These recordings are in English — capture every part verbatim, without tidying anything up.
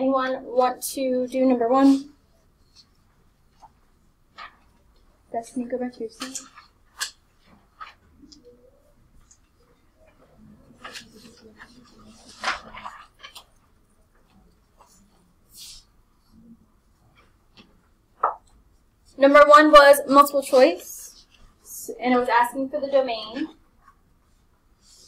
Anyone want to do number one? Destiny, go back to your seat. Number one was multiple choice, and it was asking for the domain.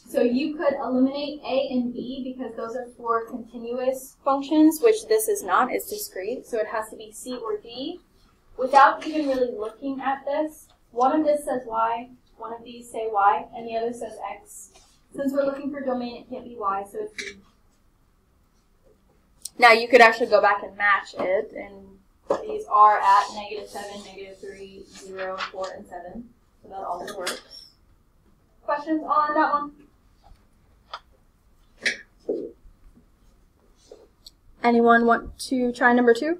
So you could eliminate A and B because those are for continuous functions, which this is not, it's discrete. So it has to be C or D. Without even really looking at this, one of this says Y, one of these say Y, and the other says X. Since we're looking for domain, it can't be Y, so it's D. Now you could actually go back and match it, and these are at negative seven, negative three, zero, four, and seven. So that all works. Questions on that one? Anyone want to try number two?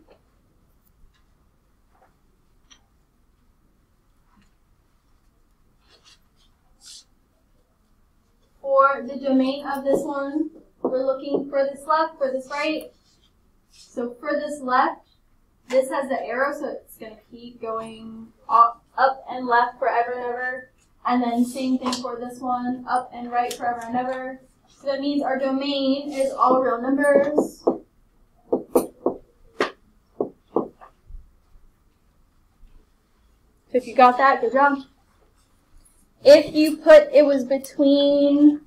For the domain of this one, we're looking for this left, for this right. So for this left, this has the arrow, so it's going to keep going up, up and left forever and ever. And then same thing for this one, up and right forever and ever. So that means our domain is all real numbers. So if you got that, good job. If you put it was between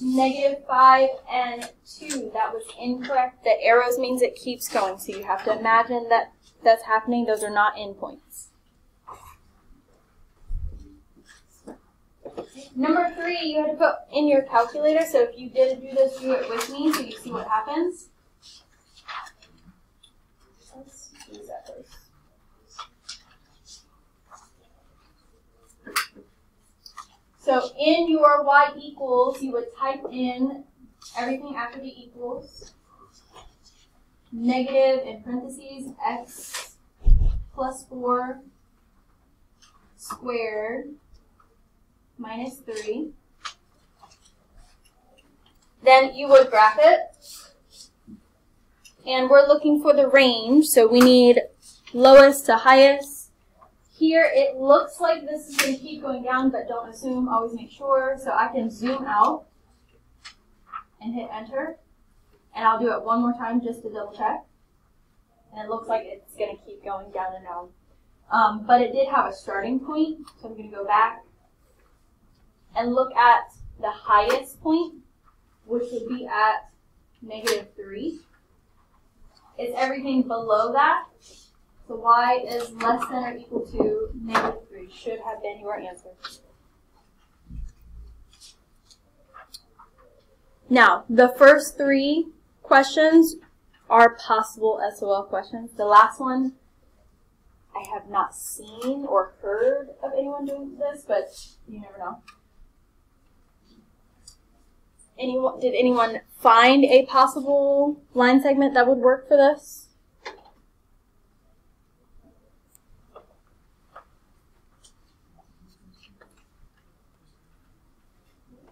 negative five and two, that was incorrect. The arrows means it keeps going, so you have to imagine that that's happening. Those are not endpoints. Number three, you had to put in your calculator, so if you didn't do this, do it with me so you see what happens. Let's use that first. So in your y equals, you would type in everything after the equals, negative in parentheses x plus four squared minus three. Then you would graph it. And we're looking for the range, so we need lowest to highest. Here, it looks like this is going to keep going down, but don't assume, always make sure. So I can zoom out and hit enter. And I'll do it one more time just to double check. And it looks like it's going to keep going down and down. Um, but it did have a starting point, so I'm going to go back and look at the highest point, which would be at negative three. It's everything below that. So y is less than or equal to negative three should have been your answer. Now, the first three questions are possible S O L questions. The last one, I have not seen or heard of anyone doing this, but you never know. Anyone, did anyone find a possible line segment that would work for this?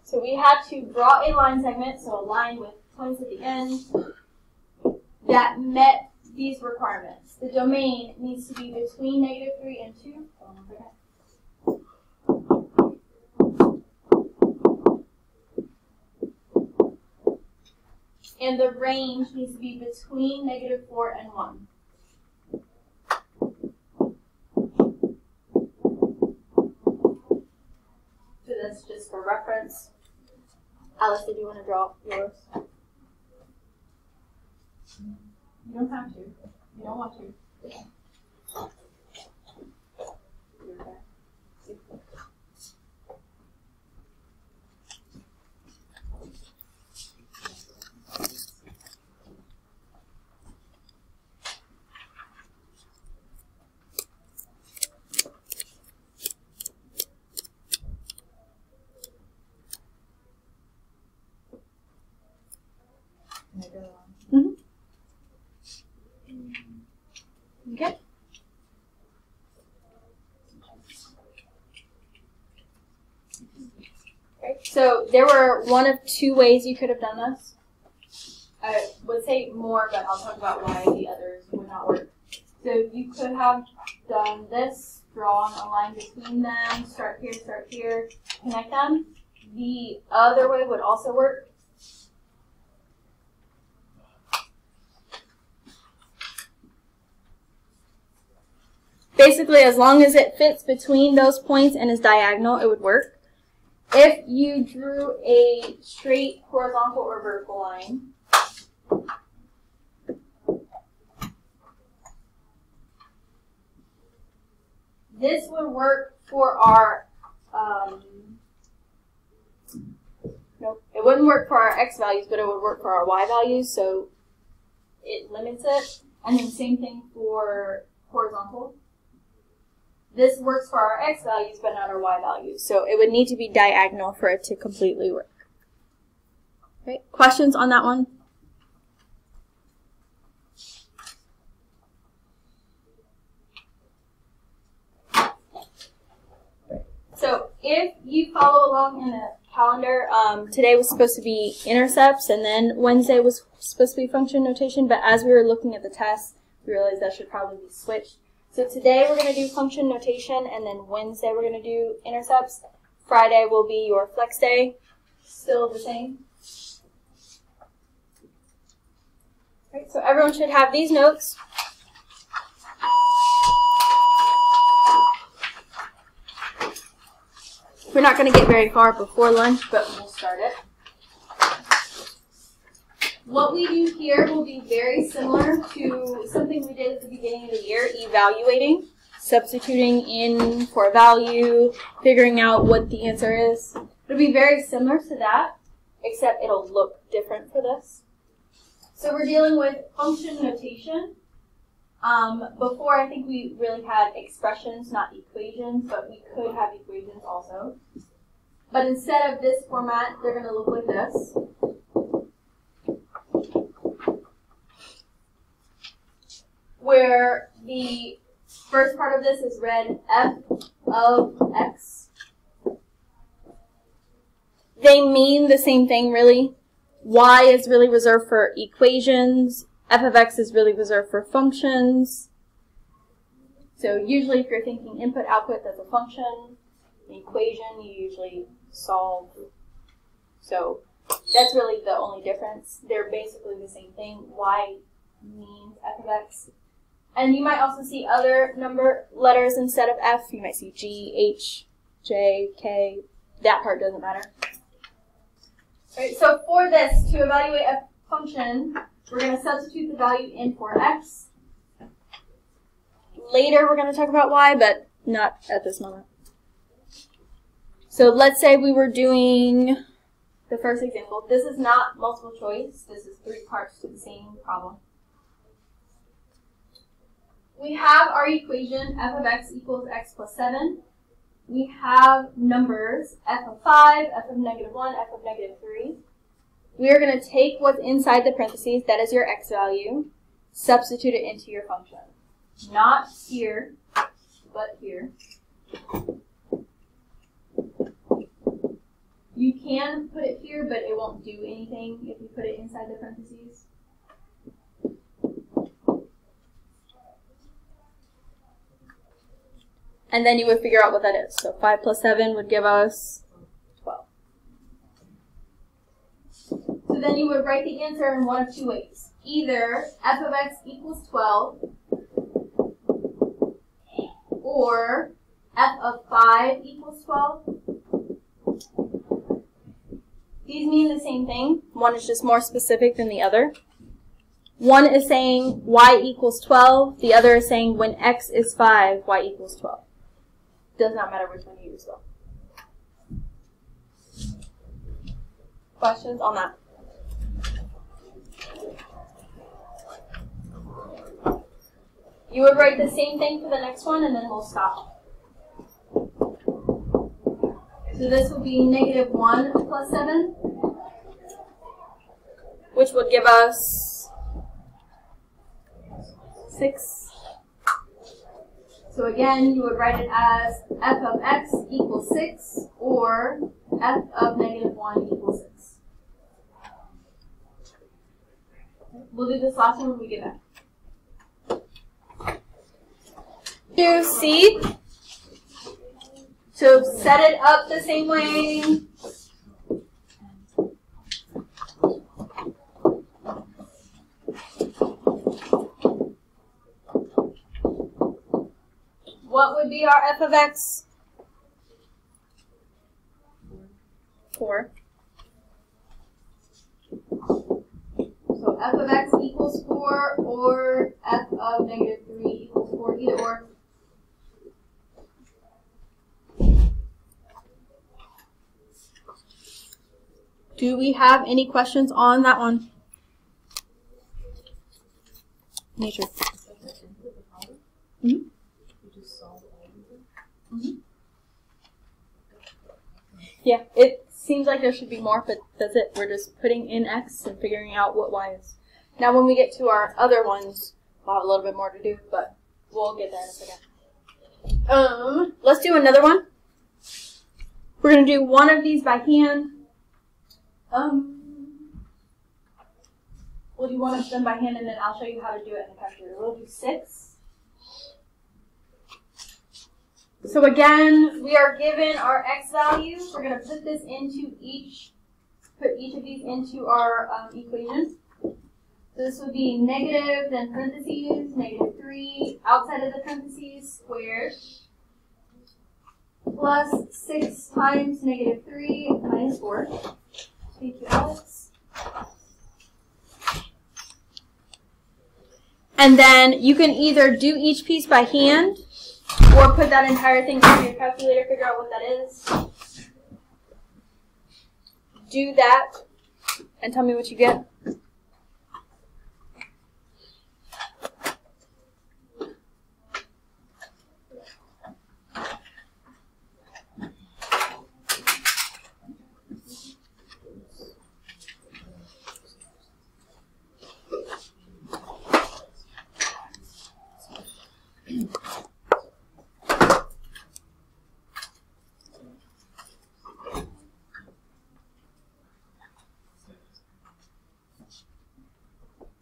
So we had to draw a line segment, so a line with points at the end, that met these requirements. The domain needs to be between negative three and two. And the range needs to be between negative four and one. So that's just for reference. Alice, did you want to draw yours? You don't have to. You don't want to. Okay. Mm-hmm. Okay. Okay. So there were one of two ways you could have done this. I would say more, but I'll talk about why the others would not work. So you could have done this, drawn a line between them, start here, start here, connect them. The other way would also work. Basically, as long as it fits between those points and is diagonal, it would work. If you drew a straight horizontal or vertical line, this would work for our, um, nope, it wouldn't work for our x values, but it would work for our y values, so it limits it. And then same thing for horizontal. This works for our x values, but not our y values, so it would need to be diagonal for it to completely work. Okay, questions on that one? So if you follow along in the calendar, um, today was supposed to be intercepts, and then Wednesday was supposed to be function notation, but as we were looking at the test, we realized that should probably be switched. So today we're going to do function notation, and then Wednesday we're going to do intercepts. Friday will be your flex day. Still the same. Right, so everyone should have these notes. We're not going to get very far before lunch, but we'll start it. What we do here will be very similar to something we did at the beginning of the year, evaluating, substituting in for a value, figuring out what the answer is. It'll be very similar to that, except it'll look different for this. So we're dealing with function notation. Um, before, I think we really had expressions, not equations, but we could have equations also. But instead of this format, they're going to look like this. Where the first part of this is read f of x. They mean the same thing, really. Y is really reserved for equations. F of x is really reserved for functions. So usually if you're thinking input, output, that's a function. An equation, you usually solve. So that's really the only difference. They're basically the same thing. Y means f of x. And you might also see other number letters instead of f. You might see G, H, J, K. That part doesn't matter. All right, so for this, to evaluate a function, we're going to substitute the value in for x. Later we're going to talk about y, but not at this moment. So let's say we were doing the first example. This is not multiple choice. This is three parts to the same problem. We have our equation, f of x equals x plus seven. We have numbers, f of five, f of negative one, f of negative three. We are going to take what's inside the parentheses, that is your x value, substitute it into your function. Not here, but here. You can put it here, but it won't do anything if you put it inside the parentheses. And then you would figure out what that is. So five plus seven would give us... So then you would write the answer in one of two ways. Either f of x equals twelve, or f of five equals twelve. These mean the same thing. One is just more specific than the other. One is saying y equals twelve. The other is saying when x is five, y equals twelve. Does not matter which one you use though. Questions on that? You would write the same thing for the next one, and then we'll stop. So this would be negative one plus seven, which would give us six. So again, you would write it as f of x equals six, or f of negative one equals six. We'll do this last one when we get back. To C. So set it up the same way. What would be our f of x? four. So f of x equals four or f of negative three equals four, either or. Do we have any questions on that one? Nature. Mm-hmm. Mm-hmm. Yeah, it seems like there should be more, but that's it. We're just putting in x and figuring out what y is. Now when we get to our other ones, we'll have a little bit more to do, but we'll get there in a second. Um, let's do another one. We're going to do one of these by hand. Um, we'll do one of them by hand, and then I'll show you how to do it in the calculator. We'll do six. So again, we are given our x value. We're going to put this into each, put each of these into our um, equation. So this would be negative, then parentheses, negative three, outside of the parentheses, squared, plus six times negative three minus four. Thank you, Alex. And then you can either do each piece by hand, or put that entire thing into your calculator, figure out what that is. Do that, and tell me what you get.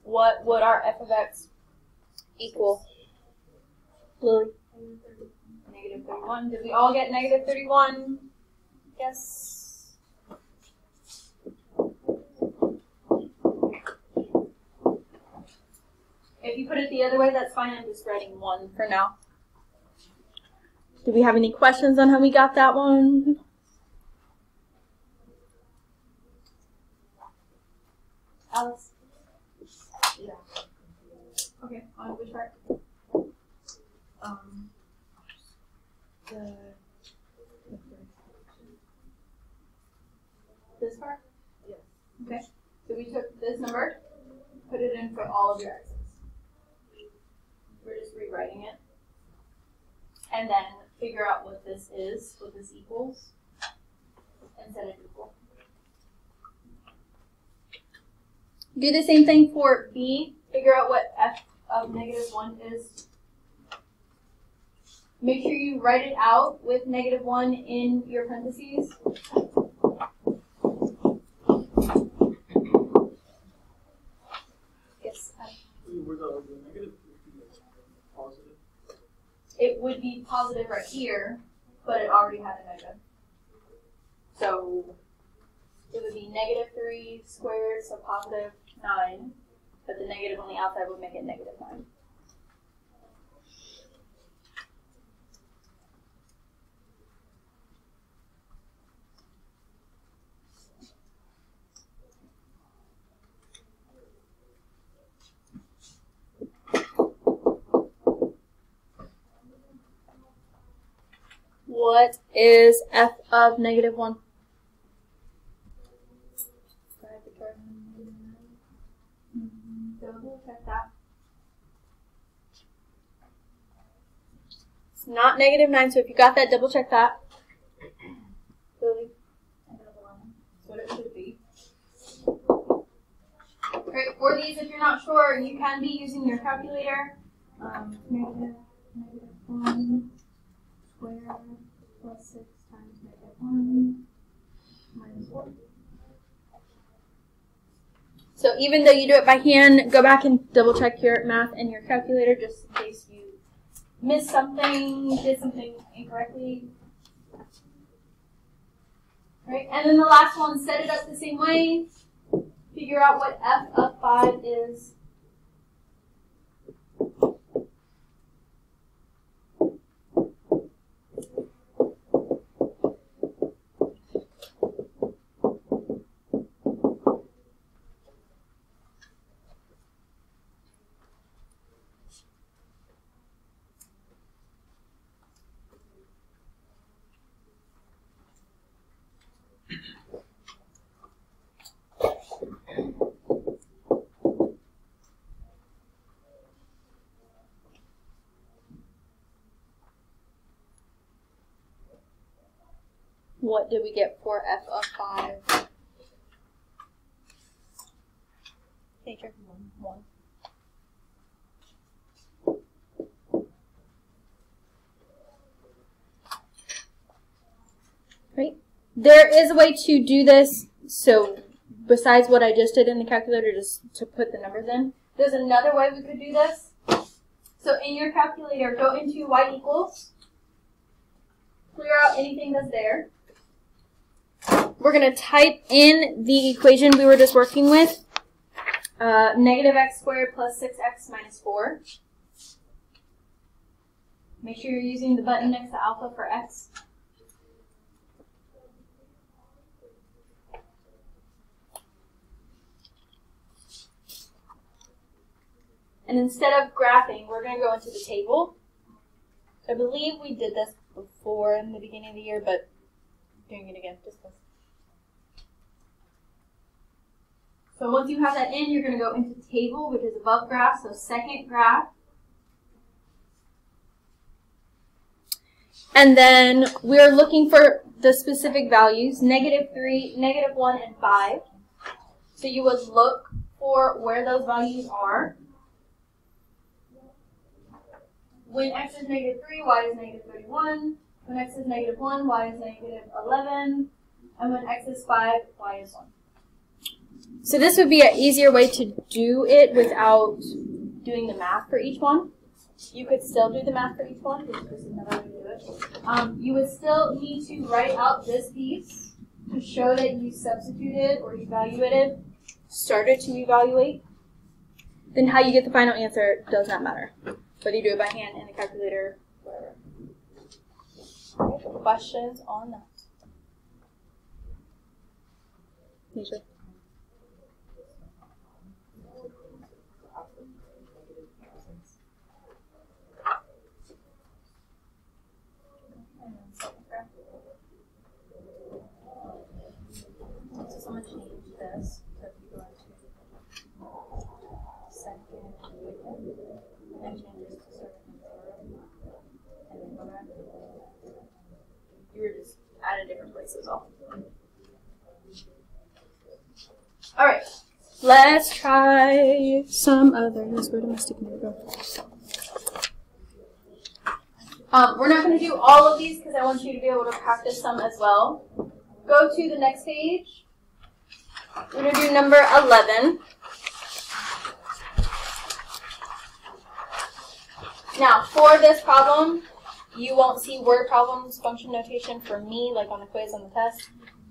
What would our f of x equal? Lily? Negative thirty-one. Did we all get negative thirty-one? Yes. If you put it the other way, that's fine. I'm just writing one for now. Do we have any questions on how we got that one? Alice? Okay, on which part? Um, the, the this part? Yes. Okay, so we took this number, put it in for all of your x's. We're just rewriting it. And then figure out what this is, what this equals, and set it equal. Do the same thing for B. Figure out what f of negative one is. Make sure you write it out with negative one in your parentheses. Yes. Would the negative be positive? It would be positive right here, but it already had a negative. So it would be negative three squared, so positive nine. But the negative on the outside would make it negative nine. What is f of negative one? Double check that. It's not negative nine, so if you got that, double check that. Really? That's what it should be. Great. For these, if you're not sure, you can be using your calculator. Um, negative, negative one squared plus six times negative one minus four. So even though you do it by hand, go back and double check your math and your calculator just in case you missed something, did something incorrectly. Right, and then the last one, set it up the same way. Figure out what f of five is. What did we get for f of five? Teacher, one. Great. There is a way to do this. So besides what I just did in the calculator, just to put the numbers in, there's another way we could do this. So in your calculator, go into y equals. Clear out anything that's there. We're going to type in the equation we were just working with, uh, negative x squared plus six x minus four. Make sure you're using the button next to alpha for x. And instead of graphing, we're going to go into the table. I believe we did this before in the beginning of the year, but I'm doing it again just this. So once you have that in, you're going to go into table, which is above graph, so second graph. And then we're looking for the specific values, negative three, negative one, and five. So you would look for where those values are. When x is negative three, y is negative thirty-one. When x is negative one, y is negative eleven. And when x is five, y is one. So this would be an easier way to do it without doing the math for each one. You could still do the math for each one, because there's another way to do it. Um, you would still need to write out this piece to show that you substituted or evaluated, started to evaluate. Then how you get the final answer does not matter, whether you do it by hand, in a calculator, whatever. Questions on that? Nisha? So I'm going to change this. So if you go into second equation, and then change this to second order, and then go back. You were just out of different places off. All right, let's try some others. Where did my sticky note go? Um, we're not going to do all of these because I want you to be able to practice some as well. Go to the next page. We're going to do number eleven. Now, for this problem, you won't see word problems, function notation for me, like on the quiz, on the test.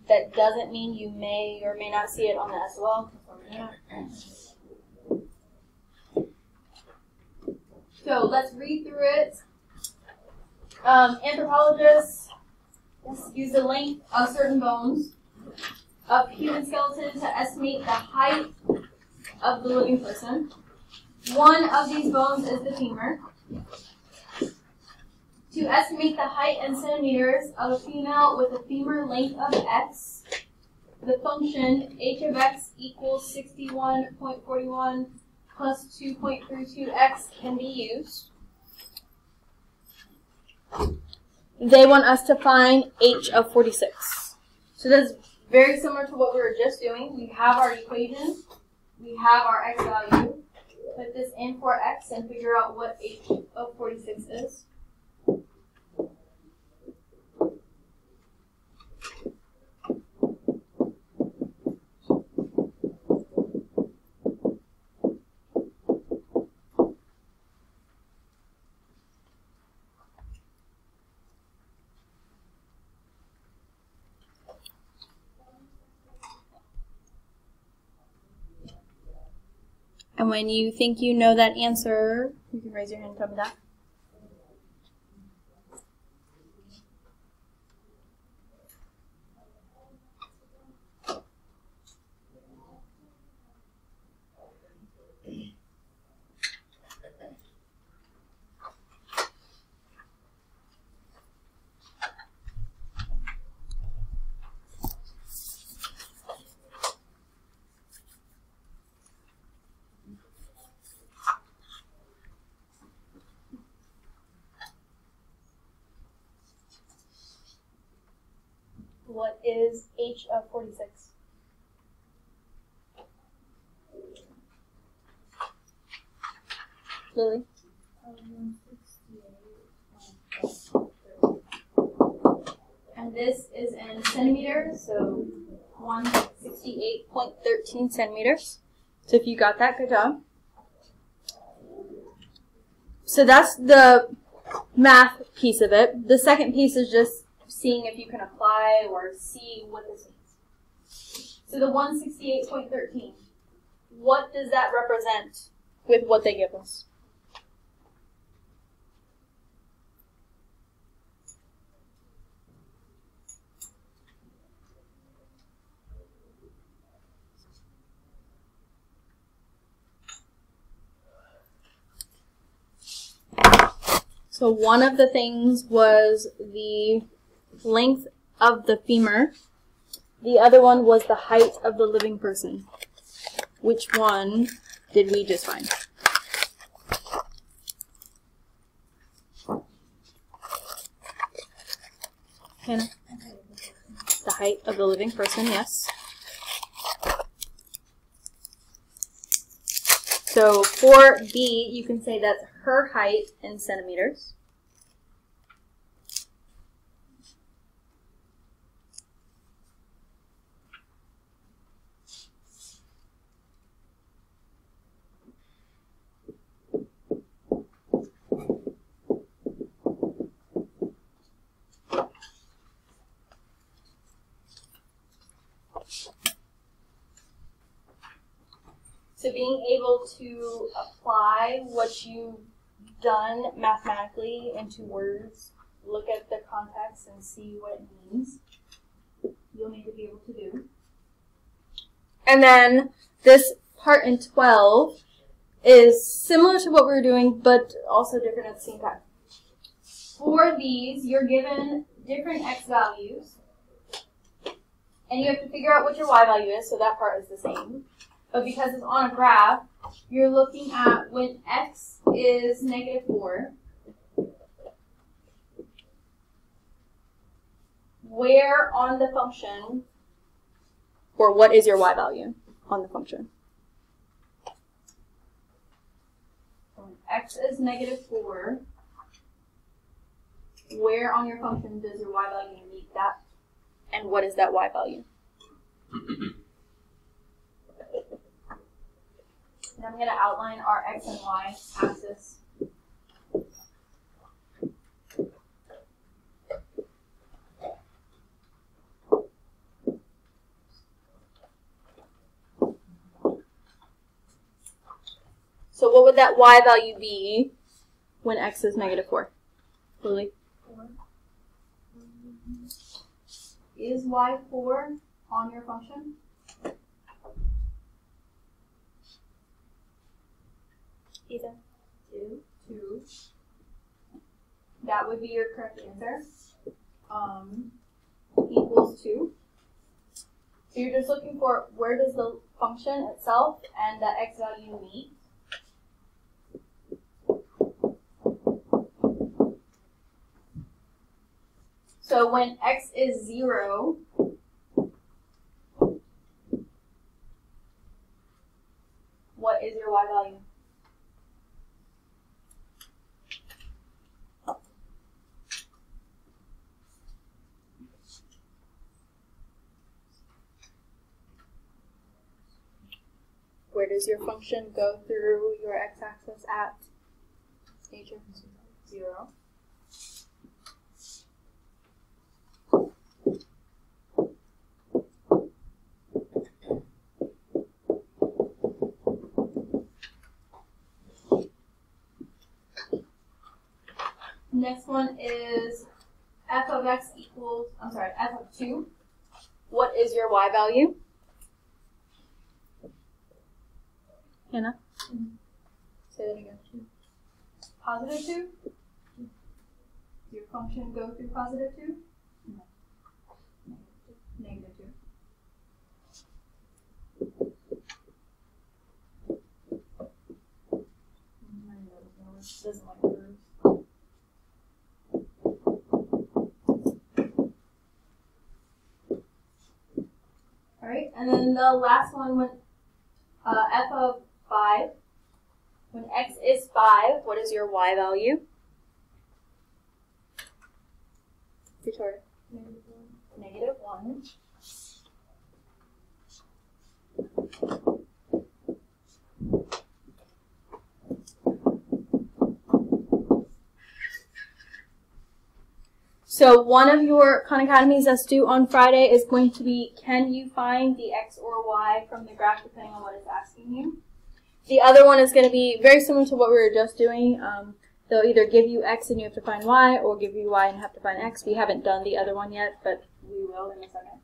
That doesn't mean you may or may not see it on the S L L. So let's read through it. Um, anthropologists use the length of certain bones of human skeleton to estimate the height of the living person. One of these bones is the femur. To estimate the height in centimeters of a female with a femur length of x, the function h of x equals sixty-one point four one plus two point three two x can be used. They want us to find h of forty-six. So that's very similar to what we were just doing. We have our equation, we have our x value. Put this in for x and figure out what h of forty-six is. And when you think you know that answer, you can raise your hand and tell me that. What is h of forty-six? Lily? And this is in centimeters, so one hundred sixty-eight point one three centimeters. So if you got that, good job. So that's the math piece of it. The second piece is just seeing if you can apply or see what this means. So the one hundred sixty-eight point one three, what does that represent with what they give us? So one of the things was the length of the femur. The other one was the height of the living person. Which one did we just find? Hannah? The height of the living person, yes. So for B, you can say that's her height in centimeters. So being able to apply what you've done mathematically into words, look at the context and see what it means, you'll need to be able to do. And then this part in twelve is similar to what we were doing, but also different at the same time. For these, you're given different x values, and you have to figure out what your y value is, so that part is the same. But because it's on a graph, you're looking at when x is negative four, where on the function, or what is your y value on the function? When x is negative four, where on your function does your y value meet that? And what is that y value? And I'm going to outline our x and y axis. So what would that y value be when x is negative four? Lily? Four. Is y four on your function? Either two, two. That would be your correct answer. Um, equals two. So you're just looking for where does the function itself and the x value meet. So when x is zero, what is your y value? Where does your function go through your x-axis at? Nature? Zero. next one is f of x equals, I'm sorry, f of two. What is your y value? Hannah? Mm-hmm. Say that again. Two. Positive two? Does your function go through positive two? No. Negative two. Doesn't like curves. All right, and then the last one, when uh, f of five, when x is five, what is your y value? Victoria. Negative one. Negative one. So one of your Khan Academies that's due on Friday is going to be, can you find the x or y from the graph depending on what it's asking you? The other one is going to be very similar to what we were just doing. Um, they'll either give you x and you have to find y, or give you y and have to find x. We haven't done the other one yet, but we will in a second.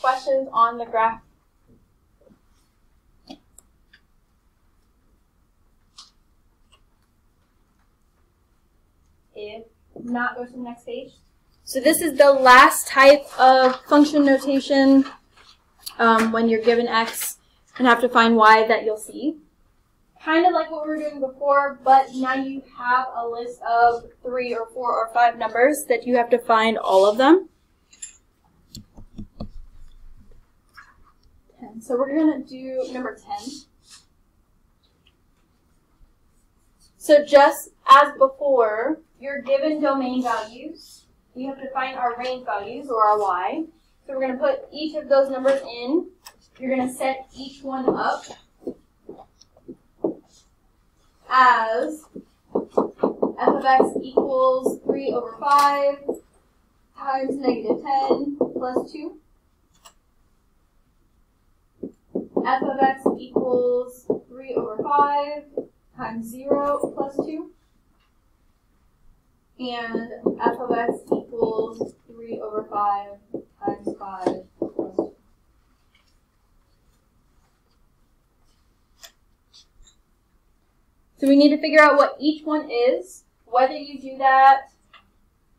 Questions on the graph? If not, go to the next page. So this is the last type of function notation, um, when you're given x and have to find y, that you'll see. Kind of like what we were doing before, but now you have a list of three or four or five numbers that you have to find all of them. ten. So we're going to do number ten. So just as before, you're given domain values. We have to find our range values, or our y. So we're going to put each of those numbers in. You're going to set each one up as f of x equals three over five times negative ten plus two. F of x equals three over five times zero plus two. And f of x equals three over five times five plus two. So we need to figure out what each one is. Whether you do that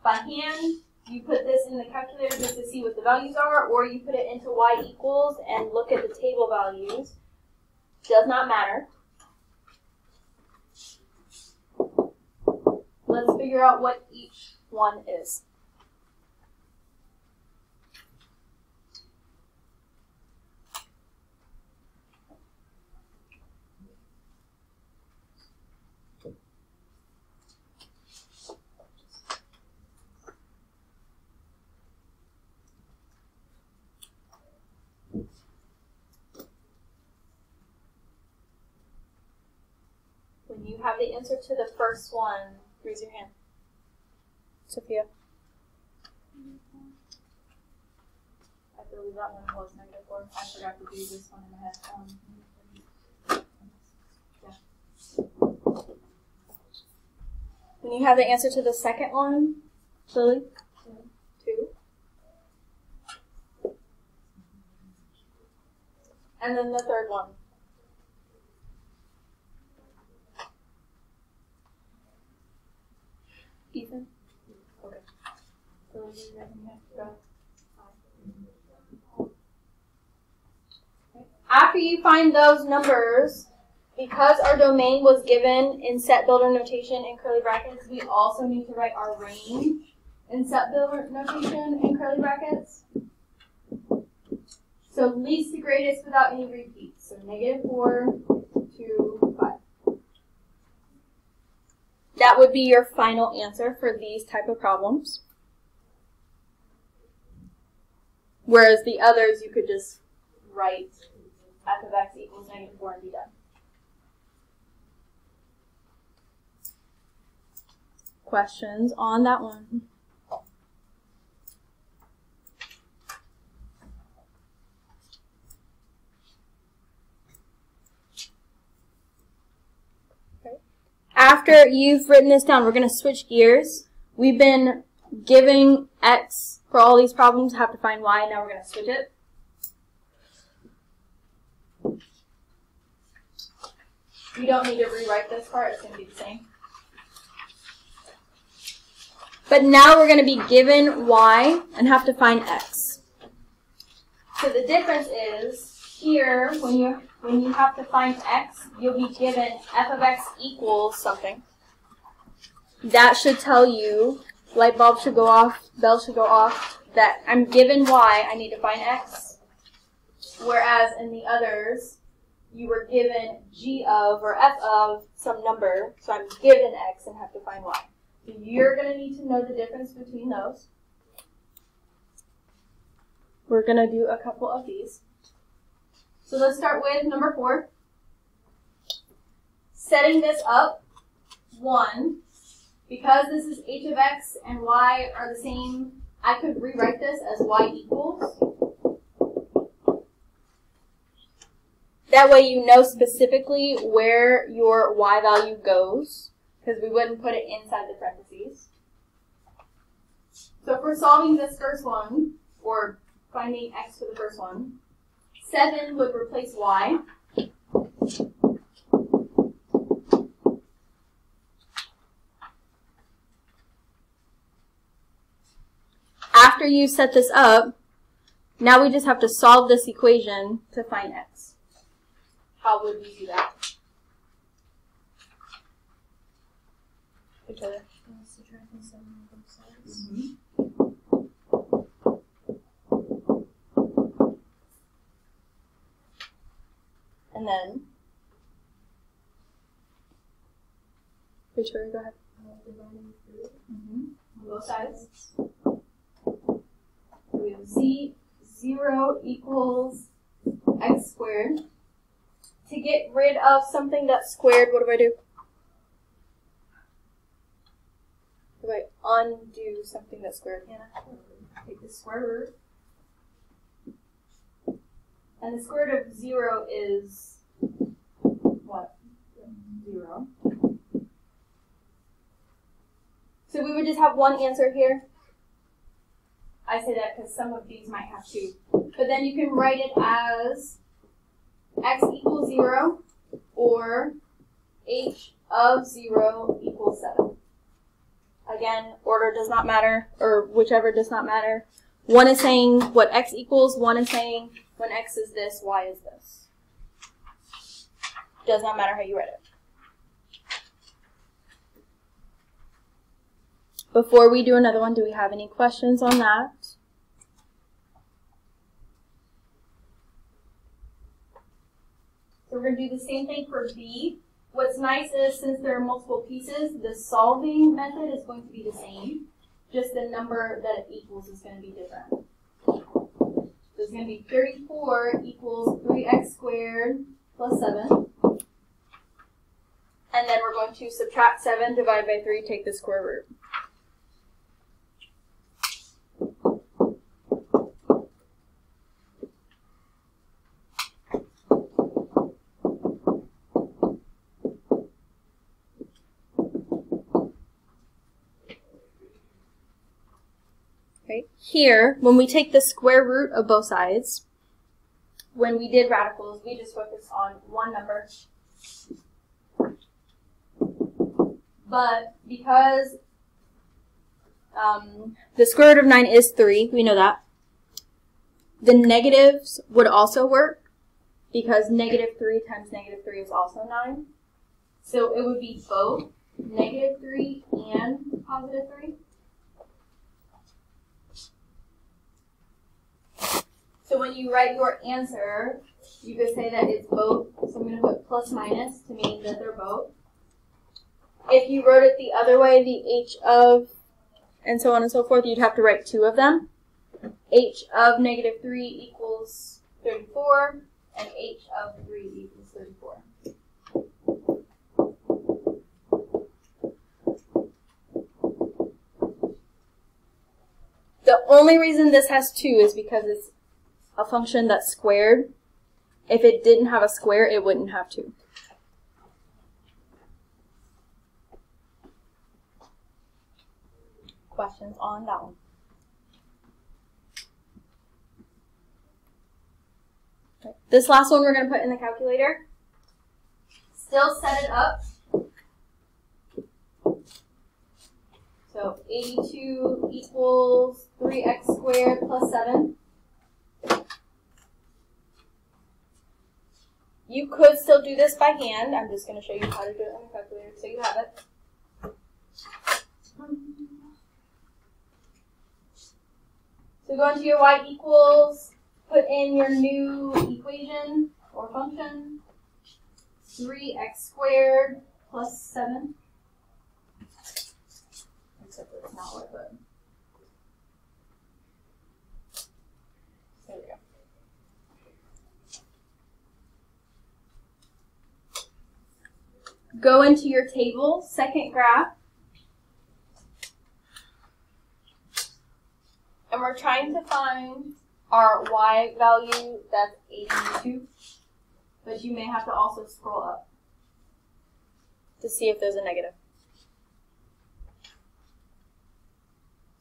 by hand, you put this in the calculator just to see what the values are, or you put it into y equals and look at the table values. Does not matter. Let's figure out what each one is. When you have the answer to the first one, raise your hand. Sophia. I believe that one was negative four. I forgot to do this one in my head. Um, yeah. When you have the answer to the second one, Lily? Two. Two. And then the third one. Ethan? Okay. So you guys have to go. After you find those numbers, because our domain was given in set builder notation in curly brackets, we also need to write our range in set builder notation in curly brackets. So least to greatest without any repeats. So negative four to five. That would be your final answer for these type of problems. Whereas the others, you could just write f of x equals negative four and be done. Questions on that one? after you've written this down, we're going to switch gears. We've been giving X for all these problems, have to find Y, and now we're going to switch it. You don't need to rewrite this part, it's going to be the same. But now we're going to be given Y and have to find X. So the difference is, here, when you when you have to find X, you'll be given f of X equals something. That should tell you, light bulb should go off, bell should go off, that I'm given Y, I need to find X. Whereas in the others, you were given G of or F of some number, so I'm given X and have to find Y. So you're going to need to know the difference between those. We're going to do a couple of these. So let's start with number four. Setting this up, one, because this is h of x and y are the same, I could rewrite this as y equals. That way you know specifically where your y value goes, because we wouldn't put it inside the parentheses. So if we're solving this first one, or finding x for the first one, seven would replace y. After you set this up, now we just have to solve this equation to find x. How would we do that? Mm-hmm. And then, Victoria, go ahead. Mm-hmm. On both sides. We have z zero equals x squared. To get rid of something that's squared, what do I do? Do I undo something that's squared? Hannah? Take the square root. And the square root of zero is what? Zero. So we would just have one answer here. I say that because some of these might have two. But then you can write it as x equals zero or h of zero equals seven. Again, order does not matter, or whichever does not matter. One is saying what x equals, one is saying when x is this, y is this. Does not matter how you write it. Before we do another one, do we have any questions on that? So we're going to do the same thing for B. What's nice is, since there are multiple pieces, the solving method is going to be the same. Just the number that it equals is going to be different. So it's going to be thirty-four equals three x squared plus seven. And then we're going to subtract seven, divide by three, take the square root. Here, when we take the square root of both sides, when we did radicals, we just focused on one number. But because um, the square root of nine is three, we know that. The negatives would also work because negative three times negative three is also nine. So it would be both negative three and positive three. So when you write your answer, you could say that it's both. So I'm going to put plus minus to mean that they're both. If you wrote it the other way, the h of, and so on and so forth, you'd have to write two of them. H of negative three equals thirty-four, and h of three equals thirty-four. The only reason this has two is because it's a function that's squared. If it didn't have a square, it wouldn't have two. questions on that one. Okay. This last one we're going to put in the calculator. Still set it up. So eighty-two equals three x squared plus seven. You could still do this by hand. I'm just going to show you how to do it on the calculator so you have it. So go into your y equals, put in your new equation or function, three x squared plus seven. Except that it's not worth it. There we go. Go into your table, second graph. And we're trying to find our y value, that's eighty-two, but you may have to also scroll up to see if there's a negative.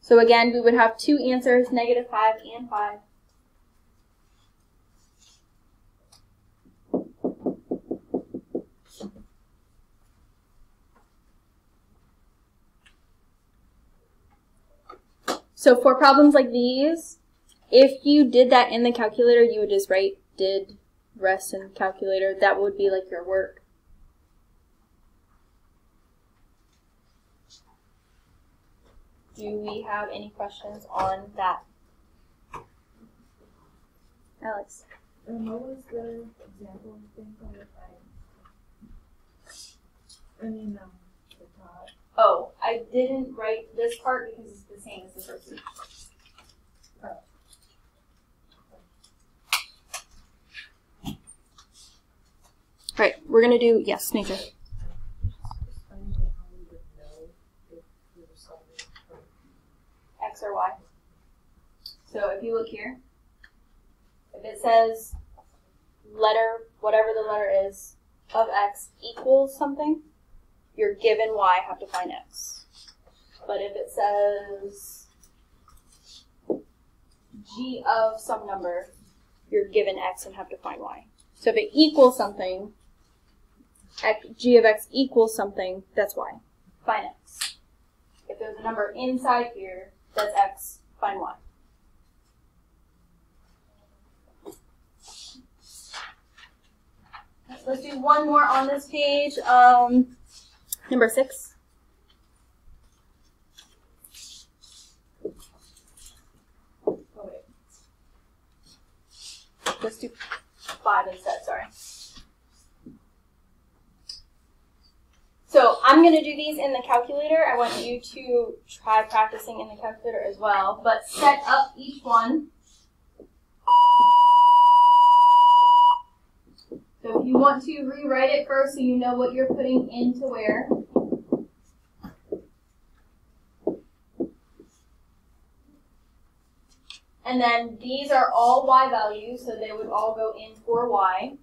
So again, we would have two answers, negative five and five. So for problems like these, if you did that in the calculator, you would just write did rest in calculator. That would be like your work. Do we have any questions on that? Alex. Um, what was the example thing on the right? I mean, um, the top. Oh, I didn't write this part because it's the same as the first one. Oh. Right, we're going to do, yes, nature. X or Y. So if you look here, if it says letter, whatever the letter is, of X equals something, you're given Y, have to find X. But if it says G of some number, you're given X and have to find Y. So if it equals something, X, g of x equals something, that's y. Find x. If there's a number inside here, that's x, find y. Let's do one more on this page, um, number six. Oh, wait. Let's do five instead, sorry. So I'm going to do these in the calculator. I want you to try practicing in the calculator as well, but set up each one. So if you want to rewrite it first so you know what you're putting into where. And then these are all y values, so they would all go in for y.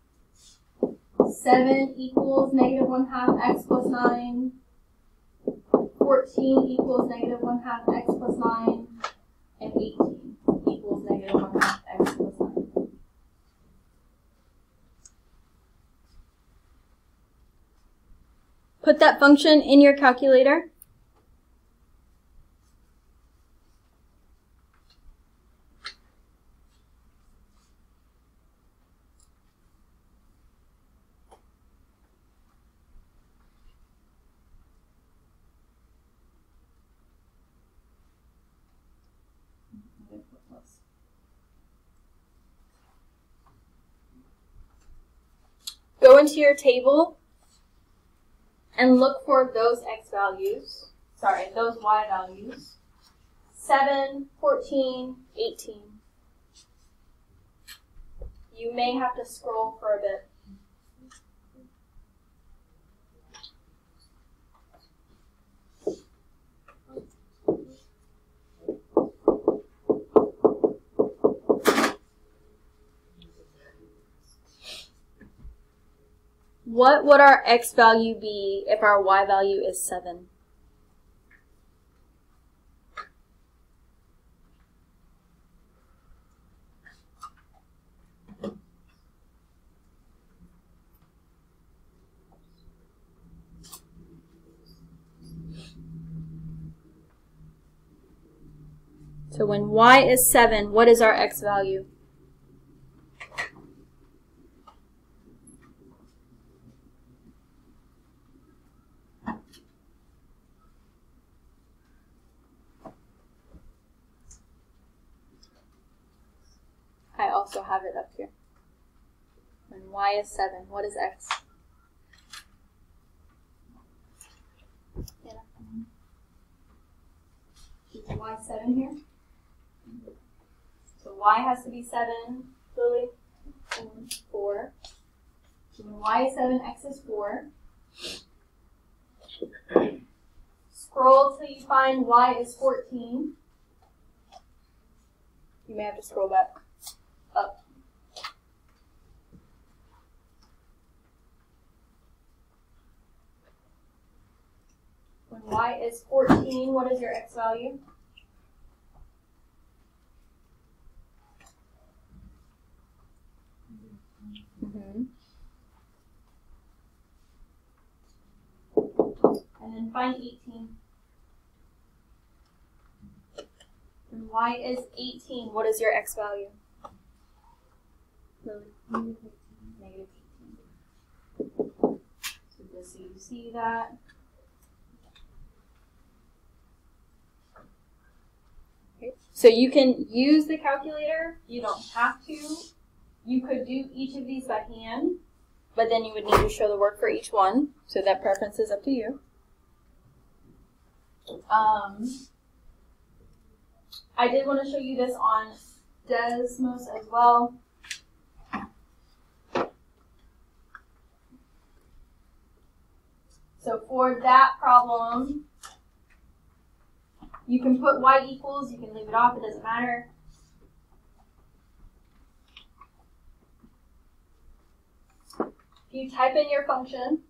seven equals negative one half x plus nine. fourteen equals negative one half x plus nine. And eighteen equals negative one half x plus nine. Put that function in your calculator. Go into your table and look for those x values, sorry, those y values, seven, fourteen, eighteen. You may have to scroll for a bit. What would our x value be if our y value is seven? So when y is seven, what is our x value? I also have it up here. When y is seven, what is x? Yeah. Is y seven here? So y has to be seven, Lily, four. When y is seven, x is four. Scroll till you find y is fourteen. You may have to scroll back up. When y is fourteen, what is your x value? Mm-hmm. And then find eighteen. When y is eighteen, what is your x value? Negative eighteen. So just so you see that. Okay. So you can use the calculator. You don't have to. You could do each of these by hand, but then you would need to show the work for each one. So that preference is up to you. Um, I did want to show you this on Desmos as well. So for that problem, you can put y equals, you can leave it off, it doesn't matter. You type in your function,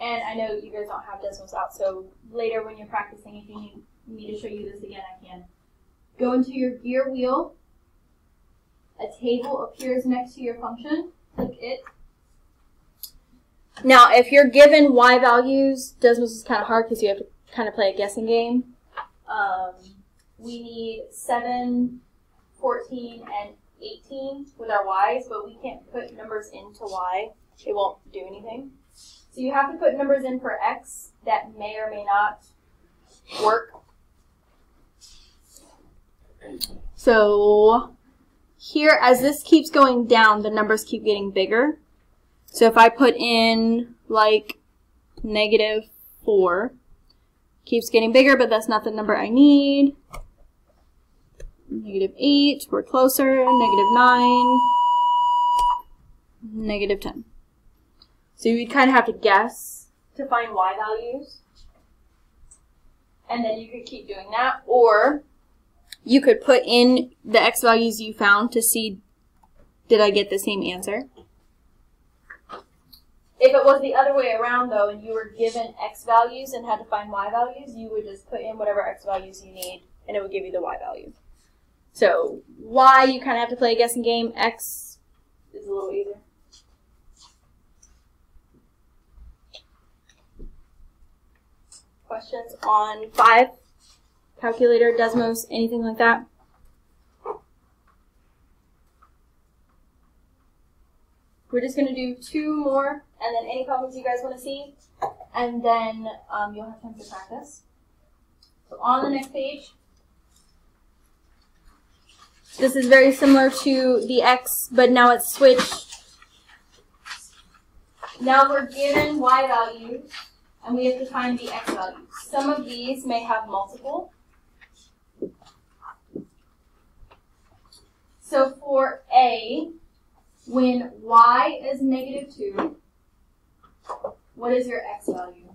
and I know you guys don't have Desmos out, so later when you're practicing, if you need me to show you this again, I can. Go into your gear wheel. A table appears next to your function. Click it. Now, if you're given y values, Desmos is kind of hard because you have to kind of play a guessing game. Um, we need seven, fourteen, and eighteen with our y's, but we can't put numbers into y. It won't do anything. So you have to put numbers in for x that may or may not work. So here, as this keeps going down, the numbers keep getting bigger. So if I put in like negative four, keeps getting bigger, but that's not the number I need. Negative eight, we're closer, negative nine, negative ten. So you kind of have to guess to find y values. And then you could keep doing that, or you could put in the x values you found to see, did I get the same answer? If it was the other way around, though, and you were given x values and had to find y values, you would just put in whatever x values you need, and it would give you the y value. So y, you kind of have to play a guessing game. X is a little easier. Questions on five? Calculator, Desmos, anything like that? We're just going to do two more, and then any problems you guys want to see, and then um, you'll have time to practice. So on the next page, this is very similar to the x, but now it's switched. Now we're given y values, and we have to find the x values. Some of these may have multiple. So for a, when y is negative two, what is your x value?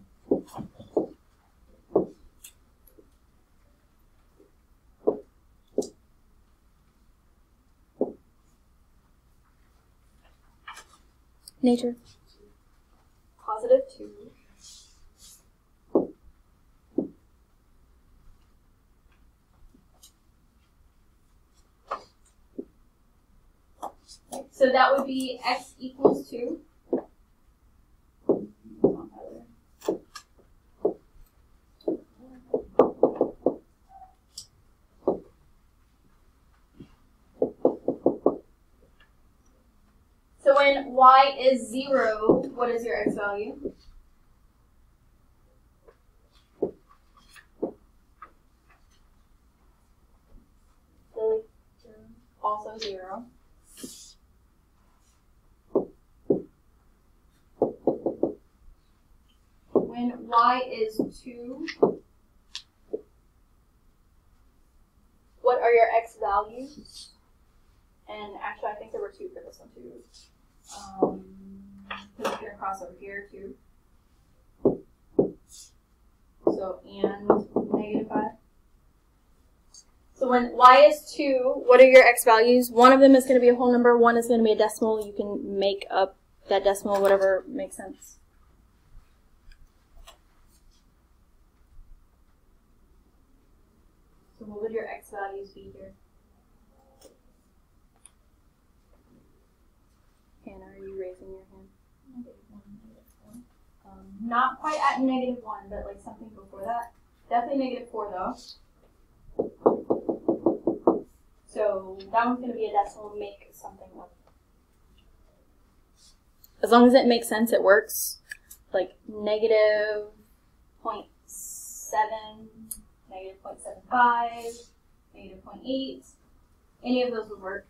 Nature. Positive two. So that would be x equals two. when y is zero, what is your x value? Also zero. When y is two, what are your x values? And actually, I think there were two for this one too. Um, put your cross over here too. So and negative five. So when y is two, what are your x values? One of them is going to be a whole number. One is going to be a decimal. You can make up that decimal, whatever makes sense. So what would your x values be here? Hannah, are you raising your hand? Negative one, negative one. Um, not quite at negative one, but like something before that. Definitely negative four though. So that one's going to be a decimal. Make something up. As long as it makes sense, it works. Like negative point seven, negative point seven five, negative point eight. Any of those would work.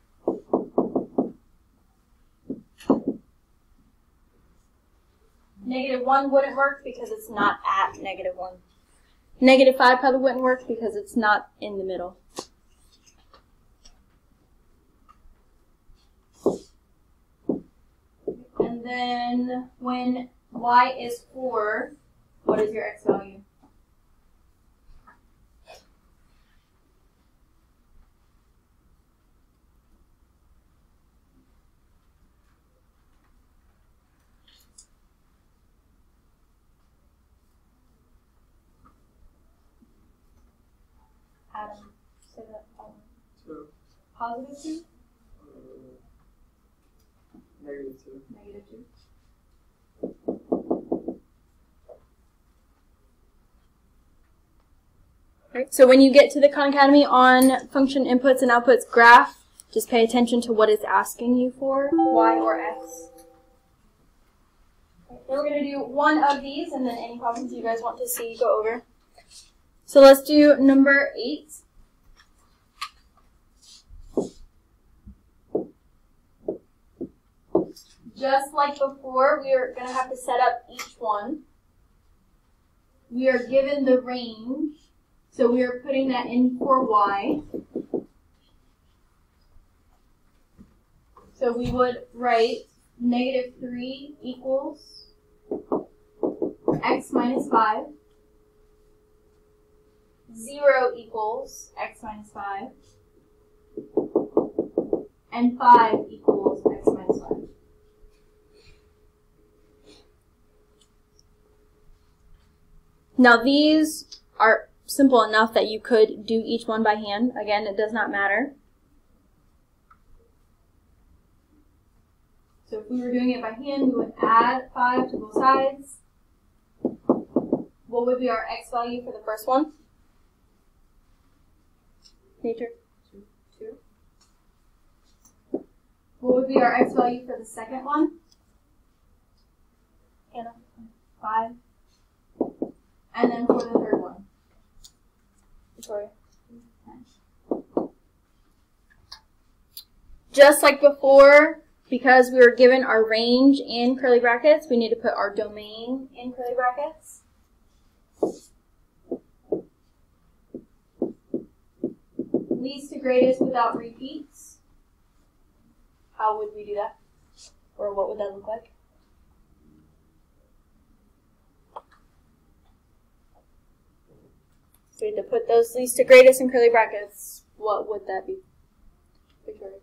Negative one wouldn't work because it's not at negative one. Negative five probably wouldn't work because it's not in the middle. And then when y is four, what is your x value? Adam, say that um, two. Positive two? Uh, negative two. Negative two. Alright, so when you get to the Khan Academy on function inputs and outputs graph, just pay attention to what it's asking you for, y or x. Right, then we're going to do one of these, and then any problems you guys want to see, go over. So let's do number eight. Just like before, we are going to have to set up each one. We are given the range, so we are putting that in for y. So we would write negative three equals x minus five. zero equals x minus five, and five equals x minus five. Now these are simple enough that you could do each one by hand. Again, it does not matter. So if we were doing it by hand, we would add five to both sides. What would be our x value for the first one? Nature. Two. Two. What would be our x value for the second one? Hannah. Five. And then for the third one? Victoria. Just like before, because we were given our range in curly brackets, we need to put our domain in curly brackets. Least to greatest without repeats. How would we do that? Or what would that look like? So we had to put those least to greatest in curly brackets. What would that be? Victoria.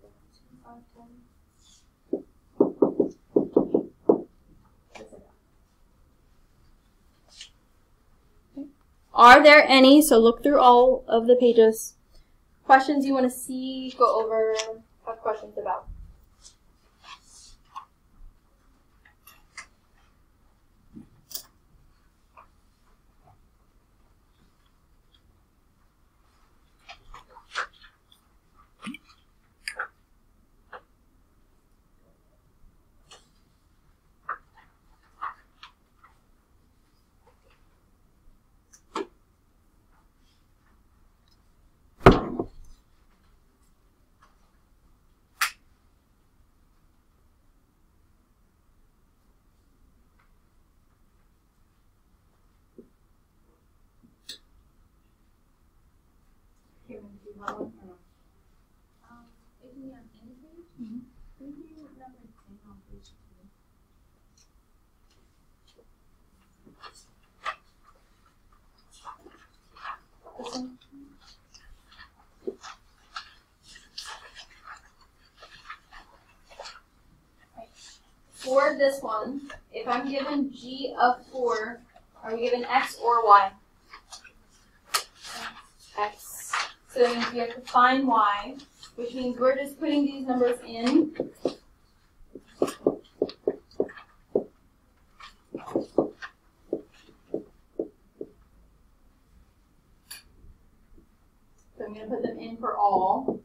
Are there any? So look through all of the pages. Questions you want to see, go over, have questions about. Um, it can be on any page. Mm-hmm. Review number ten on page two. This one? Right. For this one, if I'm given G of four, are we given X or Y? X. So that means we have to find Y, which means we're just putting these numbers in. So I'm going to put them in for all.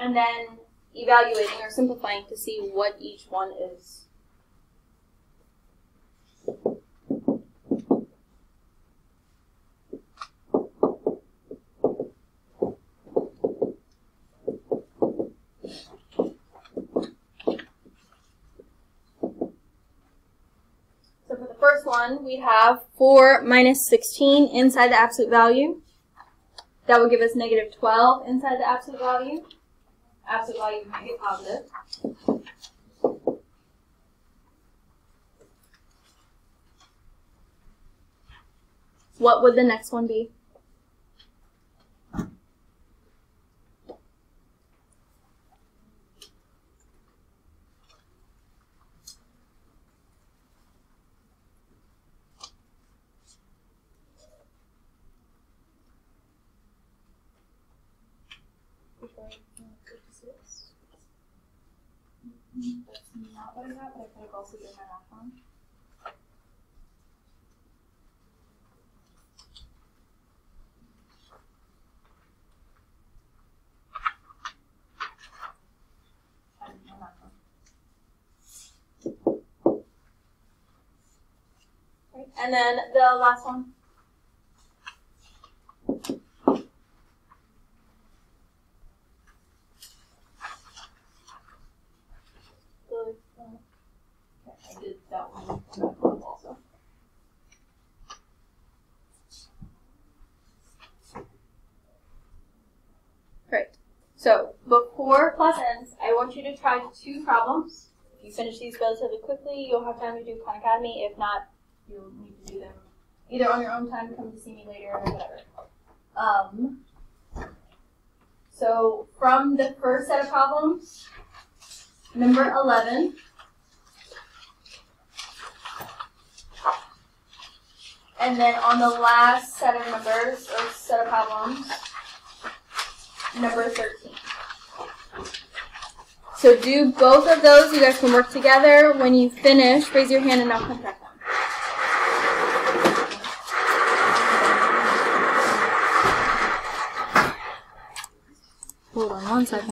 And then evaluating or simplifying to see what each one is. So for the first one, we have four minus sixteen inside the absolute value. That will give us negative twelve inside the absolute value. Absolute value might be positive. What would the next one be? That's not what I got, but I could have also done my math on. I didn't know that one. Right. And then the last one. So, before class ends, I want you to try two problems. If you finish these relatively quickly, you'll have time to do Khan Academy. If not, you'll need to do them either on your own time, come to see me later, or whatever. Um, so, from the first set of problems, number eleven. And then on the last set of numbers, or set of problems, number thirteen. So do both of those. You guys can work together. When you finish, raise your hand and I'll come back. Hold on one second.